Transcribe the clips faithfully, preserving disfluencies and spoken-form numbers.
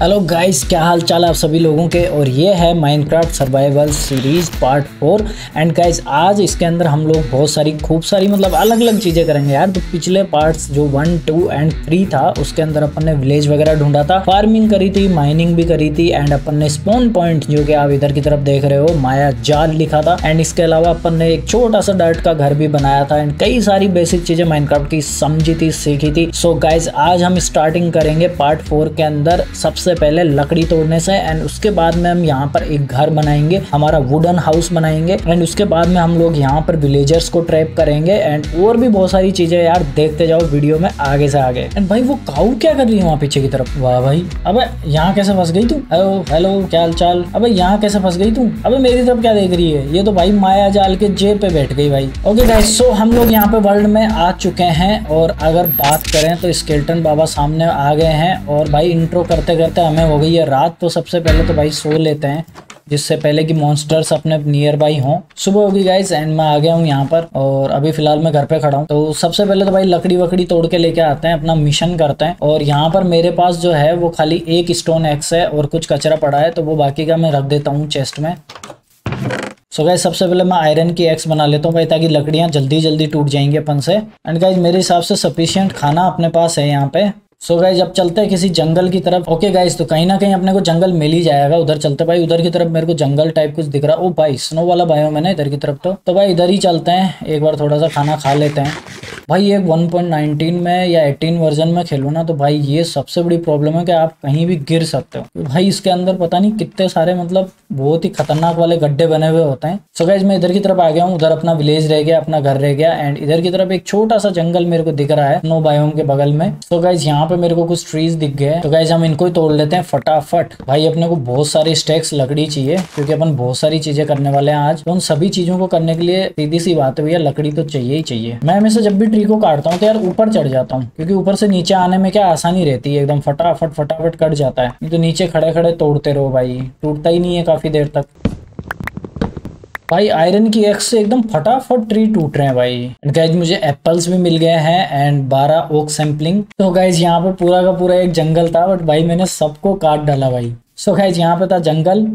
Hello guys, क्या हाल चाल है आप सभी लोगों के। और ये है Minecraft survival series part four. And guys आज इसके अंदर हम लोग बहुत सारी खूब सारी मतलब अलग अलग चीज़ें करेंगे यार। तो पिछले पार्ट्स जो वन टू एंड थ्री था उसके अंदर अपन ने विलेज वगैरह ढूंढा था, फार्मिंग करी थी, माइनिंग भी करी थी एंड अपन ने स्पॉन पॉइंट जो कि आप इधर की तरफ देख रहे हो माया जाल लिखा था। एंड इसके अलावा अपन ने एक छोटा सा डर्ट का घर भी बनाया था एंड कई सारी बेसिक चीज़ें माइनक्राफ्ट की समझी थी, सीखी थी। सो गाइज आज हम स्टार्टिंग करेंगे पार्ट फोर के अंदर सबसे से पहले लकड़ी तोड़ने से एंड उसके बाद में हम यहाँ पर एक घर बनाएंगे, हमारा वुडन हाउस बनाएंगे एंड उसके बाद में हम लोग यहाँ पर विलेजर्स को ट्रैप करेंगे एंड और भी बहुत सारी चीजें यार। देखते जाओ वीडियो में आगे से आगे। एंड भाई वो काऊ क्या कर रही है वहाँ पीछे की तरफ? वाह भाई, अबे यहाँ कैसे फंस गई तू? हेलो हेलो, क्या हाल चाल? अबे यहाँ कैसे फंस गई तू? अबे मेरी तरफ क्या देख रही है? ये तो भाई माया जाल के जेब पे बैठ गई भाई। ओके गाइस, सो हम लोग यहाँ पे वर्ल्ड में आ चुके हैं और अगर बात करें तो स्केल्टन बाबा सामने आ गए हैं और भाई इंट्रो करते करते हमें हो गई है रात। तो सबसे पहले तो भाई सो लेते हैं जिससे पहले कि मॉन्स्टर्स अपने नियर बाई हों। सुबह होगी गाइस एंड मैं आ गया हूँ यहाँ पर और अभी फिलहाल मैं घर पे खड़ा हूँ। तो सबसे पहले तो भाई लकड़ी वकड़ी तोड़ के लेके आते हैं, अपना मिशन करते हैं। और यहाँ पर मेरे पास जो है वो खाली एक स्टोन एक्स है और कुछ कचरा पड़ा है तो वो बाकी का मैं रख देता हूँ चेस्ट में। सो so गाइज सबसे पहले मैं आयरन की एक्स बना लेता हूँ भाई, ताकि लकड़ियाँ जल्दी जल्दी टूट जाएंगी अपन से। एंड गाइज मेरे हिसाब से सफिशियंट खाना अपने पास है यहाँ पे। सो so गाइज अब चलते हैं किसी जंगल की तरफ। ओके okay गाइज, तो कहीं ना कहीं अपने को जंगल मिल ही जाएगा। उधर चलते भाई, उधर की तरफ मेरे को जंगल टाइप कुछ दिख रहा है। ओ भाई स्नो वाला बायो मैंने इधर की तरफ, तो तो भाई इधर ही चलते हैं। एक बार थोड़ा सा खाना खा लेते हैं भाई। एक वन पॉइंट नाइनटीन में या एटीन वर्जन में खेलो ना तो भाई ये सबसे बड़ी प्रॉब्लम है कि आप कहीं भी गिर सकते हो भाई। इसके अंदर पता नहीं कितने सारे मतलब बहुत ही खतरनाक वाले गड्ढे बने हुए होते हैं। सो so गाइज मैं इधर की तरफ आ गया हूँ। उधर अपना विलेज रह गया, अपना घर रह गया एंड इधर की तरफ एक छोटा सा जंगल मेरे को दिख रहा है स्नो बायोम के बगल में। सो so गाइज यहाँ पे मेरे को कुछ ट्रीज दिख गए, तो गाइज हम इनको ही तोड़ लेते हैं फटाफट। भाई अपने को बहुत सारे स्टैक्स लकड़ी चाहिए क्योंकि अपन बहुत सारी चीजें करने वाले हैं आज। तो उन सभी चीजों को करने के लिए सीधी सी बात है लकड़ी तो चाहिए ही चाहिए। मैं हमेशा जब भी ट्री को काटता हूँ तो यार ऊपर चढ़ जाता हूँ क्योंकि ऊपर से नीचे आने में क्या आसानी रहती है, एकदम फटाफट फटाफट कट जाता है। तो नीचे खड़े खड़े तोड़ते रहो भाई, टूटता ही नहीं है काफी देर तक। भाई आयरन की एक्स से एकदम फटाफट ट्री टूट रहे हैं भाई। एंड गाइज मुझे एप्पल्स भी मिल गए हैं एंड बारह ओक सैम्पलिंग। तो गाइज यहाँ पे पूरा का पूरा एक जंगल था बट भाई मैंने सबको काट डाला भाई। सो गाइज यहाँ पे था जंगल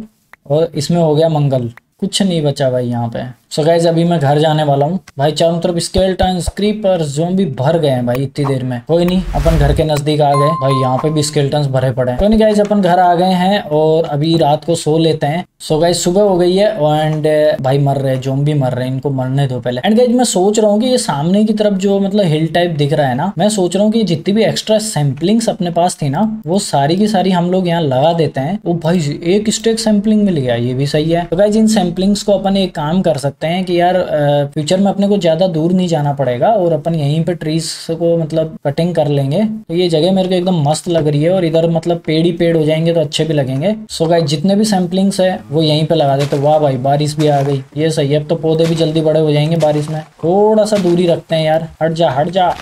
और इसमें हो गया मंगल, कुछ नहीं बचा भाई यहाँ पे। सो गाइज अभी मैं घर जाने वाला हूँ भाई। चारों तरफ स्केलेटन्स, क्रीपर्स, ज़ॉम्बी भर गए हैं भाई इतनी देर में। कोई नहीं, अपन घर के नजदीक आ गए भाई। यहाँ पे भी स्केलेटन्स भरे पड़े हैं। कोई नहीं गाइज, अपन घर आ गए हैं और अभी रात को सो लेते हैं। सो गाइज सुबह हो गई है एंड भाई मर रहे ज़ॉम्बी, मर रहे, इनको मरने दो पहले। एंड गाइज मैं सोच रहा हूँ कि ये सामने की तरफ जो मतलब हिल टाइप दिख रहा है ना, मैं सोच रहा हूँ कि जितनी भी एक्स्ट्रा सैम्पलिंग्स अपने पास थी ना वो सारी की सारी हम लोग यहाँ लगा देते हैं। वो भाई एक स्टेक सैम्पलिंग मिल गया, ये भी सही है। तो गाइज इन सैम्पलिंग्स को अपन एक काम कर सकते हैं कि यार फ्यूचर में अपने को ज्यादा दूर नहीं जाना पड़ेगा और अपन यहीं पे ट्रीज को मतलब कटिंग कर लेंगे। तो ये जगह मेरे को एकदम मस्त लग रही है और इधर मतलब पेड़ ही पेड़ हो जाएंगे तो अच्छे भी लगेंगे। सो गाइस जितने भी सैम्पलिंग्स है वो यहीं पे लगा देते। वाह भाई बारिश भी आ गई, ये सही है। अब तो पौधे भी जल्दी बड़े हो जाएंगे बारिश में। थोड़ा सा दूरी रखते हैं यार, हट जा हट जा।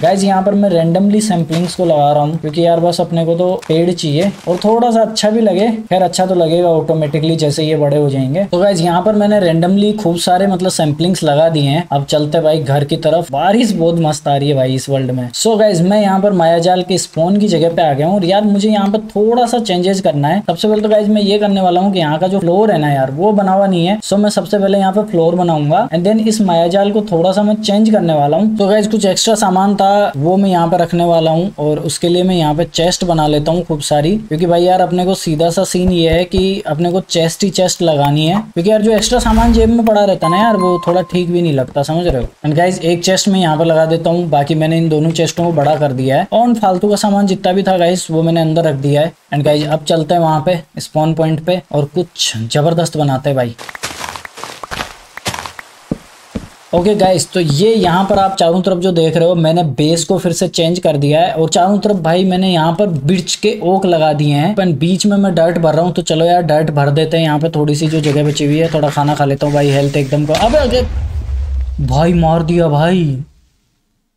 गाइज यहाँ पर मैं रैंडमली सैम्पलिंग्स को लगा रहा हूँ क्योंकि यार बस अपने को तो पेड़ चाहिए और थोड़ा सा अच्छा भी लगे। खैर अच्छा तो लगेगा ऑटोमेटिकली जैसे ये बड़े हो जाएंगे। तो गाइज यहाँ पर मैंने रैंडमली खूब सारे मतलब सैम्पलिंग्स लगा दिए हैं। अब चलते भाई घर की तरफ। बारिश बहुत मस्त आ रही है भाई इस वर्ल्ड में। सो so गाइज मैं यहाँ पर मायाजाल के स्पॉन की जगह पे आ गया हूँ और यार मुझे यहाँ पर थोड़ा सा चेंजेस करना है। सबसे पहले तो गाइज मैं ये करने वाला हूँ कि यहाँ का जो फ्लोर है ना यार वो बना हुआ नहीं है। सो मैं सबसे पहले यहाँ पे फ्लोर बनाऊंगा एंड देन इस मायाजाल को थोड़ा सा मैं चेंज करने वाला हूँ। तो गाइज कुछ एक्स्ट्रा सामान वो मैं यहाँ पे रखने वाला हूँ और उसके लिए मैं यहाँ पे चेस्ट बना लेता हूँ खूब सारी, क्योंकि भाई यार अपने को सीधा सा सीन ये है कि अपने को चेस्ट ही चेस्ट लगानी है क्योंकि यार जो एक्स्ट्रा सामान जेब में पड़ा रहता है ना यार वो थोड़ा ठीक भी नहीं लगता, समझ रहे हो। एंड गाइज एक चेस्ट में यहाँ पे लगा देता हूँ। बाकी मैंने इन दोनों चेस्टों को बड़ा कर दिया है और फालतू का सामान जितना भी था गाइज वो मैंने अंदर रख दिया है। एंड गाइज अब चलते हैं वहाँ पे स्पॉन पॉइंट पे और कुछ जबरदस्त बनाते हैं भाई। ओके okay गाइस, तो ये यहाँ पर आप चारों तरफ जो देख रहे हो मैंने बेस को फिर से चेंज कर दिया है और चारों तरफ भाई मैंने यहाँ पर बिर्च के ओक लगा दिए हैं। पर बीच में मैं डर्ट भर रहा हूँ तो चलो यार डर्ट भर देते हैं यहाँ पे थोड़ी सी जो जगह बची हुई है। थोड़ा खाना खा लेता हूँ भाई, हेल्थ एकदम को। अबे अबे भाई मार दिया भाई,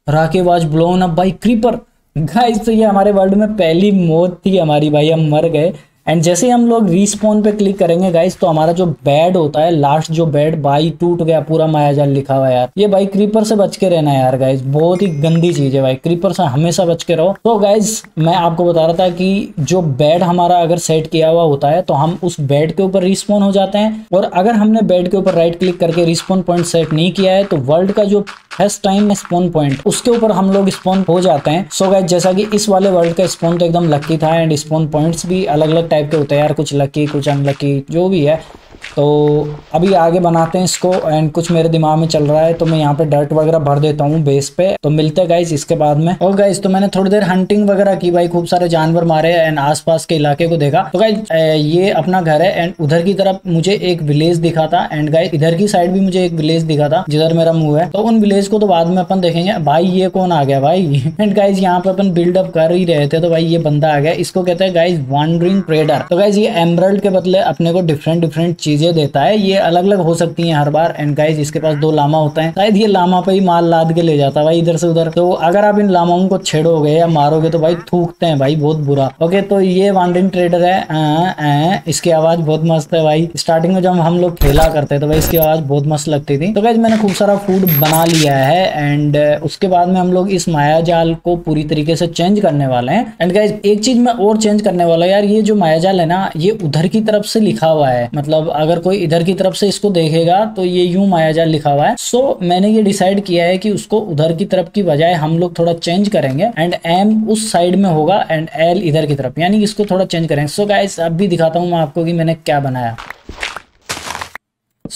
राके वाज ब्लोन अप भाई क्रीपर। गाइस तो ये हमारे वर्ल्ड में पहली मौत थी हमारी भाई, हम मर गए। एंड जैसे ही हम लोग रिस्पॉन पे क्लिक करेंगे गाइस तो हमारा जो बेड होता है लास्ट जो बेड भाई टूट गया, पूरा मायाजाल लिखा हुआ यार। ये भाई क्रीपर से बच के रहना यार गाइस, बहुत ही गंदी चीज है भाई, क्रीपर से हमेशा बच के रहो। तो गाइस मैं आपको बता रहा था कि जो बेड हमारा अगर सेट किया हुआ होता है तो हम उस बेड के ऊपर रिस्पॉन हो जाते हैं, और अगर हमने बेड के ऊपर राइट क्लिक करके रिस्पॉन पॉइंट सेट नहीं किया है तो वर्ल्ड का जो फर्स्ट टाइम स्पॉन पॉइंट उसके ऊपर हम लोग स्पॉन हो जाते हैं। सो so गाइस जैसा कि इस वाले वर्ल्ड का स्पॉन तो एकदम लकी था, एंड स्पॉन पॉइंट्स भी अलग अलग टाइप के होते हैं यार, कुछ लकी कुछ अनलकी जो भी है। तो अभी आगे बनाते हैं इसको, एंड कुछ मेरे दिमाग में चल रहा है तो मैं यहाँ पे डर्ट वगैरह भर देता हूँ बेस पे। तो मिलते हैं गाइज इसके बाद में। और गाइज तो मैंने थोड़ी देर हंटिंग वगैरह की भाई, खूब सारे जानवर मारे एंड आसपास के इलाके को देखा। तो गाइज ये अपना घर है एंड उधर की तरफ मुझे एक विलेज दिखा था, एंड गाइज इधर की साइड भी मुझे एक विलेज दिखा था जिधर मेरा मुँह है, तो उन विलेज को तो बाद में अपन देखेंगे। भाई ये कौन आ गया भाई? एंड गाइज यहाँ पे अपन बिल्डअप कर ही रहे थे तो भाई ये बंदा आ गया, इसको कहते हैं गाइज वंडरिंग ट्रेडर। तो गाइज ये एमरल्ड के बदले अपने को डिफरेंट डिफरेंट चीजें देता है, ये अलग अलग हो सकती हैं हर बार। एंड गाइज इसके पास दो लामा होता है, शायद ये लामा पे ही माल लाद के ले जाता है भाई इधर से उधर। तो अगर आप इन लामाओं को छेड़ोगे या मारोगे तो भाई थूकते हैं भाई, बहुत बुरा। ओके तो ये वंडरिंग ट्रेडर है, आ, आ, इसकी आवाज बहुत मस्त है भाई। स्टार्टिंग में जब हम लोग खेला करते थे तो भाई इसकी आवाज बहुत मस्त लगती थी। तो गाइज मैंने खूब सारा फूड बना लिया है, एंड उसके बाद में हम लोग इस मायाजाल को पूरी तरीके से चेंज करने वाले हैं। एंड गाइज एक चीज मैं और चेंज करने वाला यार, ये जो मायाजाल है ना ये उधर की तरफ से लिखा हुआ है, मतलब अगर कोई इधर की तरफ से इसको देखेगा तो ये यूं मायाजाल लिखा हुआ है। सो so, मैंने ये डिसाइड किया है कि उसको उधर की तरफ की बजाय हम लोग थोड़ा चेंज करेंगे, एंड एम उस साइड में होगा एंड एल इधर की तरफ, यानी कि इसको थोड़ा चेंज करेंगे। सो so, गाइस अब भी दिखाता हूँ मैं आपको कि मैंने क्या बनाया।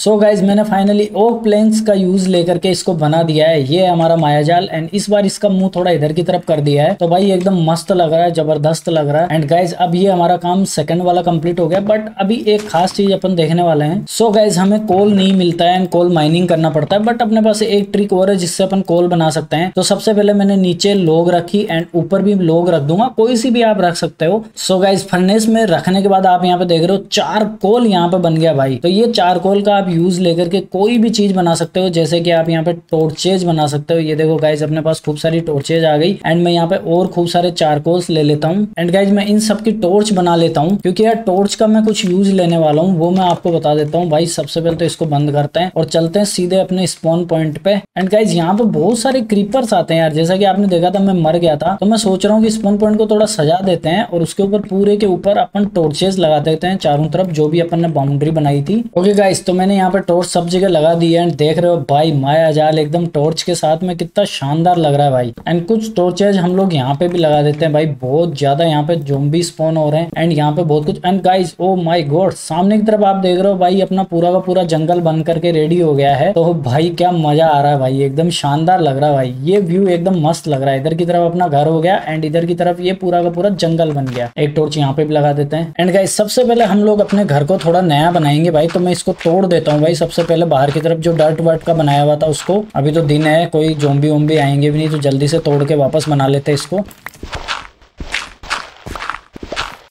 सो so गाइज मैंने फाइनली ओक प्लेंक्स का यूज लेकर के इसको बना दिया है, ये है हमारा मायाजाल। एंड इस बार इसका मुंह थोड़ा इधर की तरफ कर दिया है तो भाई एकदम मस्त लग रहा है, जबरदस्त लग रहा है। एंड गाइज अब ये हमारा काम सेकंड वाला कंप्लीट हो गया, बट अभी एक खास चीज अपन देखने वाले हैं। सो so गाइज हमें कोल नहीं मिलता है एंड कोल माइनिंग करना पड़ता है, बट अपने पास एक ट्रिक और है जिससे अपन कोल बना सकते हैं। तो सबसे पहले मैंने नीचे लोग रखी एंड ऊपर भी लोग रख दूंगा, कोई सी भी आप रख सकते हो। सो so गाइज फर्नेस में रखने के बाद आप यहाँ पे देख रहे हो चार कोल यहाँ पे बन गया भाई। तो ये चार कोल का आप यूज लेकर के कोई भी चीज बना सकते हो, जैसे कि आप यहाँ पे टोर्चेज बना सकते हो। ये देखो गाइज अपने पास खूब सारी टोर्चेज आ गई, एंड मैं यहाँ पे और खूब सारे चारकोल्स ले लेता हूँ। एंड गाइज मैं इन सब की टोर्च बना लेता हूँ, क्योंकि यार टोर्च का मैं कुछ यूज लेने वाला हूँ वो मैं आपको बता देता हूँ भाई। सबसे पहले तो इसको बंद करते हैं और चलते हैं सीधे अपने स्पॉन पॉइंट पे। एंड गाइज यहाँ पे बहुत सारे क्रीपर्स आते हैं यार, जैसा कि आपने देखा था मैं मर गया था, तो मैं सोच रहा हूँ कि स्पॉन पॉइंट को थोड़ा सजा देते हैं और उसके ऊपर पूरे के ऊपर अपन टोर्चेज लगा देते हैं चारों तरफ, जो भी अपन ने बाउंड्री बनाई थी। ओके गाइज तो मैंने यहाँ पे टॉर्च सब जगह लगा दी है, एंड देख रहे हो भाई मायाजाल एकदम टॉर्च के साथ में कितना शानदार लग रहा है भाई। एंड कुछ टॉर्चेज हम लोग यहाँ पे भी लगा देते हैं भाई, बहुत ज्यादा यहाँ पे ज़ॉम्बी स्पॉन हो रहे हैं एंड यहाँ पे बहुत कुछ। And guys oh my god सामने की तरफ आप देख रहे हो भाई अपना पूरा का पूरा जंगल बन करके रेडी हो गया है। तो भाई क्या मजा आ रहा है भाई, एकदम शानदार लग रहा है भाई, ये व्यू एकदम मस्त लग रहा है। इधर की तरफ अपना घर हो गया एंड इधर की तरफ ये पूरा का पूरा जंगल बन गया। एक टॉर्च यहाँ पे भी लगा देते हैं। एंड गाइस सबसे पहले हम लोग अपने घर को थोड़ा नया बनाएंगे भाई, तो मैं इसको तोड़ देता हूँ भाई। सबसे पहले बाहर की तरफ जो डर्ट वर्ट का बनाया हुआ था उसको, अभी तो दिन है कोई ज़ॉम्बी वोम्बी आएंगे भी नहीं, तो जल्दी से तोड़ के वापस बना लेते हैं इसको।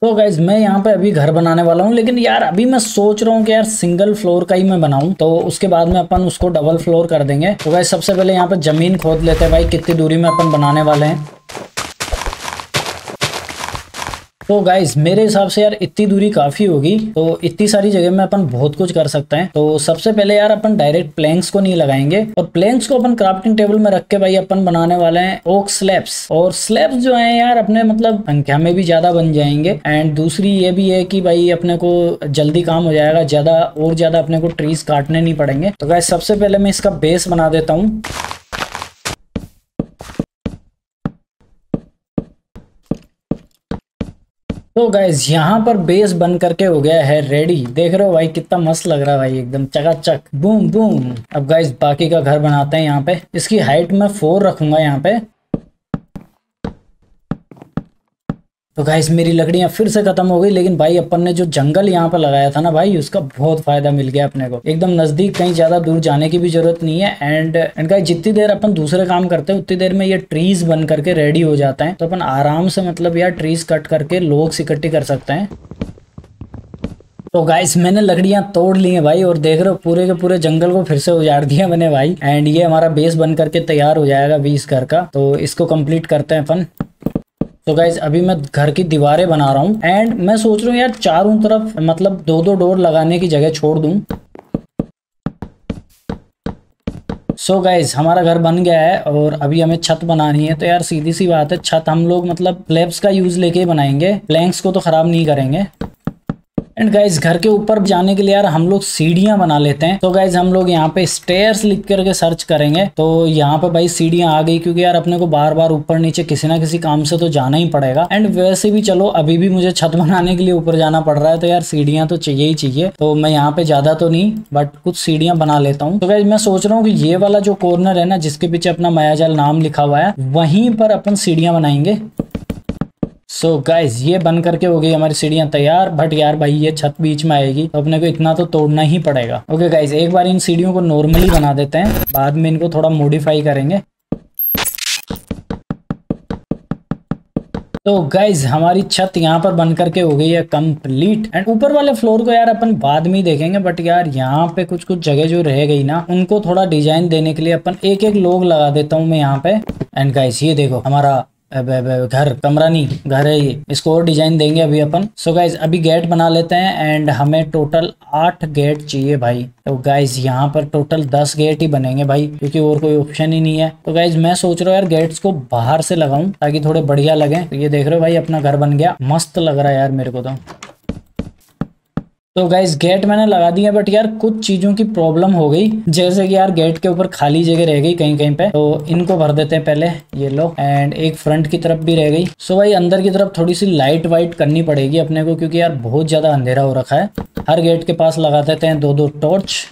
तो गाइज मैं यहाँ पे अभी घर बनाने वाला हूँ, लेकिन यार अभी मैं सोच रहा हूँ कि यार सिंगल फ्लोर का ही मैं बनाऊँ, तो उसके बाद में अपन उसको डबल फ्लोर कर देंगे। तो गाइज सबसे पहले यहाँ पे जमीन खोद लेते हैं भाई, कितनी दूरी में अपन बनाने वाले हैं। तो गाइज मेरे हिसाब से यार इतनी दूरी काफ़ी होगी, तो इतनी सारी जगह में अपन बहुत कुछ कर सकते हैं। तो सबसे पहले यार अपन डायरेक्ट प्लैंक्स को नहीं लगाएंगे, और प्लैंक्स को अपन क्राफ्टिंग टेबल में रख के भाई अपन बनाने वाले हैं ओक स्लैब्स। और स्लैब्स जो हैं यार अपने मतलब संख्या में भी ज़्यादा बन जाएंगे, एंड दूसरी ये भी है कि भाई अपने को जल्दी काम हो जाएगा, ज़्यादा और ज़्यादा अपने को ट्रीज काटने नहीं पड़ेंगे। तो गाइज सबसे पहले मैं इसका बेस बना देता हूँ। तो गाइज यहाँ पर बेस बन करके हो गया है रेडी, देख रहे हो भाई कितना मस्त लग रहा है भाई, एकदम चकाचक बूम बूम। अब गाइज बाकी का घर बनाते हैं। यहाँ पे इसकी हाइट मैं फोर रखूंगा यहाँ पे। तो गाइज मेरी लकड़ियाँ फिर से खत्म हो गई, लेकिन भाई अपन ने जो जंगल यहाँ पर लगाया था ना भाई उसका बहुत फायदा मिल गया अपने को, एकदम नज़दीक कहीं ज़्यादा दूर जाने की भी जरूरत नहीं है। एंड एंड गाइज जितनी देर अपन दूसरे काम करते हैं उतनी देर में ये ट्रीज बन करके रेडी हो जाता है, तो अपन आराम से मतलब यार ट्रीज कट करके लोग इकट्ठी कर सकते हैं। तो गाइस मैंने लकड़ियाँ तोड़ ली हैं भाई, और देख रहे हो पूरे के पूरे जंगल को फिर से उजाड़ दिया मैंने भाई। एंड ये हमारा बेस बन करके तैयार हो जाएगा अभी इस घर का, तो इसको कम्प्लीट करते हैं अपन। तो गाइज अभी मैं घर की दीवारें बना रहा हूँ एंड मैं सोच रहा हूँ यार चारों तरफ मतलब दो दो डोर लगाने की जगह छोड़ दूँ। सो गाइज हमारा घर बन गया है और अभी हमें छत बनानी है। तो यार सीधी सी बात है, छत हम लोग मतलब स्लैब्स का यूज लेके बनाएंगे, प्लैंक्स को तो खराब नहीं करेंगे। एंड गाइज घर के ऊपर जाने के लिए यार हम लोग सीढ़ियां बना लेते हैं। तो गाइज हम लोग यहाँ पे स्टेयर्स लिख करके सर्च करेंगे तो यहाँ पे भाई सीढ़ियां आ गई, क्योंकि यार अपने को बार बार ऊपर नीचे किसी ना किसी काम से तो जाना ही पड़ेगा। एंड वैसे भी चलो अभी भी मुझे छत बनाने के लिए ऊपर जाना पड़ रहा है तो यार सीढ़ियां तो चाहिए ही चाहिए। तो मैं यहाँ पे ज्यादा तो नहीं बट कुछ सीढ़ियां बना लेता हूँ। तो गाइज मैं सोच रहा हूँ कि ये वाला जो कॉर्नर है ना, जिसके पीछे अपना मायाजाल नाम लिखा हुआ है, वहीं पर अपन सीढ़ियां बनाएंगे। सो so गाइज ये बन करके हो गई हमारी सीढ़ियाँ तैयार, बट यार भाई ये छत बीच में आएगी तो अपने को इतना तो तोड़ना ही पड़ेगा। ओके okay गाइज एक बार इन सीढ़ियों को नॉर्मली बना देते हैं, बाद में इनको थोड़ा मॉडिफाई करेंगे। तो गाइज हमारी छत यहाँ पर बन करके हो गई है कंप्लीट। एंड ऊपर वाले फ्लोर को यार अपन बाद में ही देखेंगे, बट यार यहाँ पे कुछ कुछ जगह जो रह गई ना, उनको थोड़ा डिजाइन देने के लिए अपन एक एक लोग लगा देता हूँ मैं यहाँ पे। एंड गाइज ये देखो हमारा घर, कमरा नहीं घर है ये, इसको और डिजाइन देंगे अभी अपन। सो so गाइज अभी गेट बना लेते हैं एंड हमें टोटल आठ गेट चाहिए भाई। तो गाइज यहाँ पर टोटल दस गेट ही बनेंगे भाई, क्योंकि और कोई ऑप्शन ही नहीं है। तो गाइज मैं सोच रहा हूँ यार गेट्स को बाहर से लगाऊं ताकि थोड़े बढ़िया लगे। तो ये देख रहे हो भाई अपना घर बन गया, मस्त लग रहा है यार मेरे को तो। तो गाइज गेट मैंने लगा दिया बट यार कुछ चीजों की प्रॉब्लम हो गई, जैसे कि यार गेट के ऊपर खाली जगह रह गई कहीं कहीं पे, तो इनको भर देते हैं पहले ये लो। एंड एक फ्रंट की तरफ भी रह गई। सो भाई अंदर की तरफ थोड़ी सी लाइट वाइट करनी पड़ेगी अपने को, क्योंकि यार बहुत ज्यादा अंधेरा हो रखा है। हर गेट के पास लगा देते हैं दो दो टॉर्च।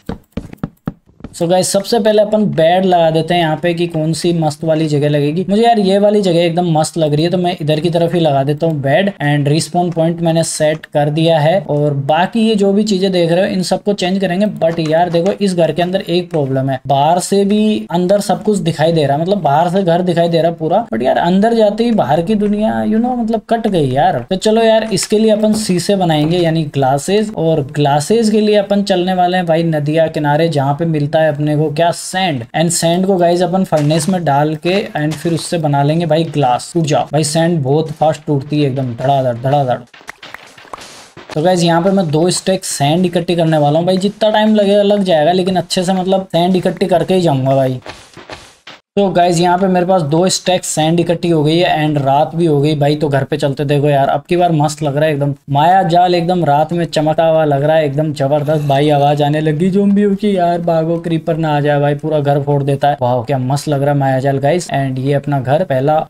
सो गाइज सबसे पहले अपन बेड लगा देते हैं यहाँ पे कि कौन सी मस्त वाली जगह लगेगी। मुझे यार ये वाली जगह एकदम मस्त लग रही है तो मैं इधर की तरफ ही लगा देता हूँ बेड। एंड रिस्पॉन पॉइंट मैंने सेट कर दिया है और बाकी ये जो भी चीजें देख रहे हो इन सबको चेंज करेंगे। बट यार देखो इस घर के अंदर एक प्रॉब्लम है, बाहर से भी अंदर सब कुछ दिखाई दे रहा, मतलब बाहर से घर दिखाई दे रहा पूरा, बट यार अंदर जाते ही बाहर की दुनिया यू नो मतलब कट गई यार। तो चलो यार इसके लिए अपन शीशे बनाएंगे यानी ग्लासेस, और ग्लासेस के लिए अपन चलने वाले हैं भाई नदिया किनारे, जहाँ पे मिलता अपने को क्या सैंड। एंड सैंड को गाइज अपन फर्नेस में डाल के एंड फिर उससे बना लेंगे भाई ग्लास। टूट जाओ भाई, सैंड बहुत फास्ट टूटती है एकदम धड़ाधड़ धड़ाधड़। तो गाइज यहाँ पे मैं दो स्टैक सैंड इकट्ठी करने वाला हूँ भाई, जितना टाइम लगेगा लग जाएगा, लेकिन अच्छे से मतलब सैंड इकट्ठी करके ही जाऊंगा भाई। तो गाइज यहाँ पे मेरे पास दो स्टैक सैंड इकट्ठी हो गई है एंड रात भी हो गई भाई। तो घर पे चलते देखो यार अब की बार मस्त लग रहा है एकदम, माया जाल एकदम रात में चमका हुआ लग रहा है एकदम जबरदस्त भाई। आवाज आने लगी ज़ोंबियों की, यार भागो क्रीपर ना आ जाए भाई, पूरा घर फोड़ देता है। वाह क्या मस्त लग रहा है माया जाल गाइज। एंड ये अपना घर पहला आ,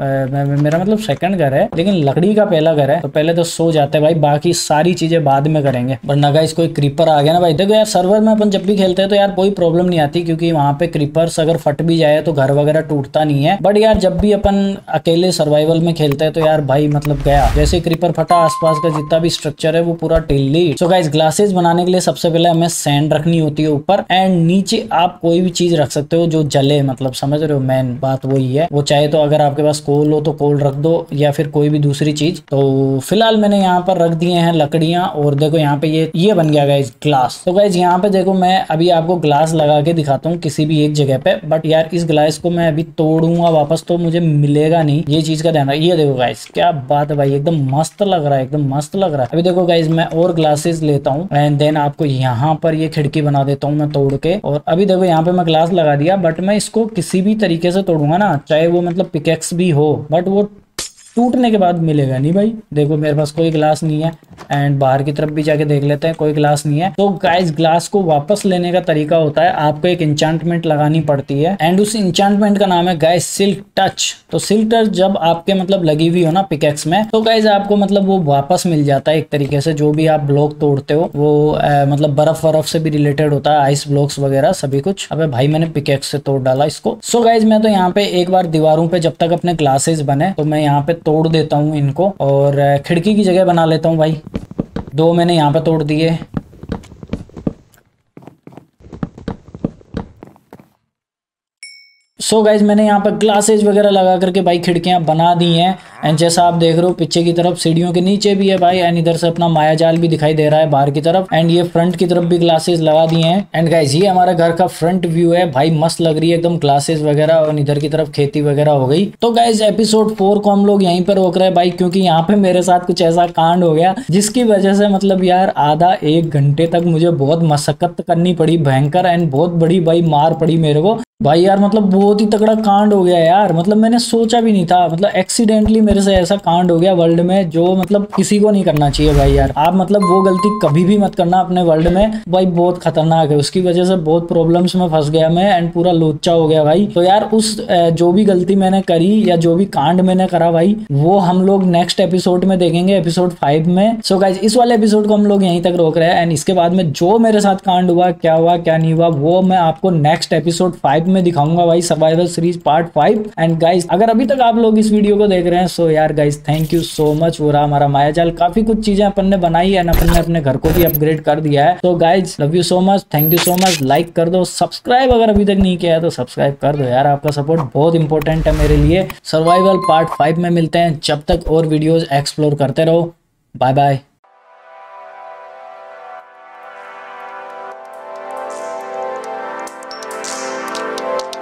मेरा मतलब सेकंड घर है, लेकिन लकड़ी का पहला घर है तो पहले तो सो जाते भाई, बाकी सारी चीजें बाद में करेंगे। वरना गाइज कोई क्रीपर आ गया ना भाई, देखो यार सर्वर में अपन जब भी खेलते हैं तो यार कोई प्रॉब्लम नहीं आती, क्योंकि वहाँ पे क्रीपर्स अगर फट भी जाए तो घर टूटता नहीं है। बट यार जब भी अपन अकेले सर्वाइवल में खेलते हैं तो यार भाई मतलब गया, जैसे क्रीपर फटा आसपास का जितना भी स्ट्रक्चर है वो पूरा टिल्ली। सो गाइस ग्लासेस बनाने के लिए सबसे पहले हमें सैंड रखनी होती है ऊपर, एंड नीचे आप कोई भी चीज रख सकते हो जो जले, मतलब समझ रहे हो मेन बात वही है। वो चाहे तो अगर आपके पास कोल हो तो कोल रख दो, या फिर कोई भी दूसरी चीज। तो फिलहाल मैंने यहाँ पर रख दिए हैं लकड़ियां, और देखो यहाँ पे ये ये बन गया गाइस ग्लास। तो गाइस यहाँ पे देखो मैं अभी आपको ग्लास लगा के दिखाता हूँ किसी भी एक जगह पे, बट यार इस ग्लास को मैं अभी तोड़ूंगा वापस तो मुझे मिलेगा नहीं, ये चीज का ध्यान रखना। ये देखो गाइस क्या बात है भाई, एकदम मस्त लग रहा है एकदम मस्त लग रहा है। अभी देखो गाइस मैं और ग्लासेस लेता हूँ एंड देन आपको यहाँ पर ये खिड़की बना देता हूँ मैं तोड़ के। और अभी देखो यहाँ पे मैं ग्लास लगा दिया, बट मैं इसको किसी भी तरीके से तोड़ूंगा ना, चाहे वो मतलब पिकेक्स भी हो, बट वो टूटने के बाद मिलेगा नहीं भाई। देखो मेरे पास कोई ग्लास नहीं है एंड बाहर की तरफ भी जाके देख लेते हैं, कोई ग्लास नहीं है। तो गाइस ग्लास को वापस लेने का तरीका होता है, आपको एक इंचांटमेंट लगानी पड़ती है एंड उस इंचांटमेंट का नाम है गाइस सिल्क टच। तो सिल्क टच जब आपके मतलब लगी हुई हो ना पिकेक्स में, तो गाइस आपको मतलब वो वापस मिल जाता है एक तरीके से। जो भी आप ब्लॉक तोड़ते हो वो आ, मतलब बर्फ बर्फ से भी रिलेटेड होता है, आइस ब्लॉक्स वगैरह सभी कुछ। अब भाई मैंने पिकेक्स से तोड़ डाला इसको। सो गाइज मैं तो यहाँ पे एक बार दीवारों पे जब तक अपने ग्लासेस बने तो मैं यहाँ पे तोड़ देता हूँ इनको, और खिड़की की जगह बना लेता हूँ भाई। दो मैंने यहाँ पे तोड़ दिए। सो so गाइज मैंने यहाँ पर ग्लासेज वगैरह लगा करके भाई खिड़कियाँ बना दी हैं। एंड जैसा आप देख रहे हो पीछे की तरफ सीढ़ियों के नीचे भी है भाई। एंड इधर से अपना माया जाल भी दिखाई दे रहा है बाहर की तरफ। एंड ये फ्रंट की तरफ भी ग्लासेज लगा दिए हैं। एंड गाइज ये हमारा घर का फ्रंट व्यू है भाई, मस्त लग रही है एकदम ग्लासेज वगैरह। और इधर की तरफ खेती वगैरह हो गई। तो गाइज एपिसोड फोर को हम लोग यहीं पर रोक रहे हैं भाई, क्योंकि यहाँ पे मेरे साथ कुछ ऐसा कांड हो गया जिसकी वजह से मतलब यार आधा एक घंटे तक मुझे बहुत मशक्कत करनी पड़ी भयंकर। एंड बहुत बड़ी भाई मार पड़ी मेरे को भाई यार, मतलब बहुत ही तगड़ा कांड हो गया यार। मतलब मैंने सोचा भी नहीं था, मतलब एक्सीडेंटली मेरे से ऐसा कांड हो गया वर्ल्ड में, जो मतलब किसी को नहीं करना चाहिए भाई यार। आप मतलब वो गलती कभी भी मत करना अपने वर्ल्ड में भाई, बहुत खतरनाक है। उसकी वजह से बहुत प्रॉब्लम्स में फंस गया मैं एंड पूरा लोचा हो गया भाई। तो यार उस जो भी गलती मैंने करी या जो भी कांड मैंने करा भाई, वो हम लोग नेक्स्ट एपिसोड में देखेंगे, एपिसोड फाइव में। सो गाइज इस वाले एपिसोड को हम लोग यहीं तक रोक रहे हैं। एंड इसके बाद में जो मेरे साथ कांड हुआ, क्या हुआ क्या नहीं हुआ, वो मैं आपको नेक्स्ट एपिसोड फाइव में दिखाऊंगा भाई, survival series part five. And guys अगर अभी तक आप लोग इस वीडियो को देख रहे हैं सो यार guys thank you so much. वो रहा हमारा मायाजाल, काफी कुछ चीजें अपन ने बनाई है ना, अपन ने अपने घर को भी अपग्रेड कर दिया है। तो guys love you so much, thank you so much. Like कर दो, सब्सक्राइब अगर अभी तक नहीं किया है तो सब्सक्राइब कर दो यार, आपका सपोर्ट बहुत इंपॉर्टेंट है मेरे लिए। सर्वाइवल पार्ट फाइव में मिलते हैं, जब तक और वीडियोज एक्सप्लोर करते रहो। Bye bye.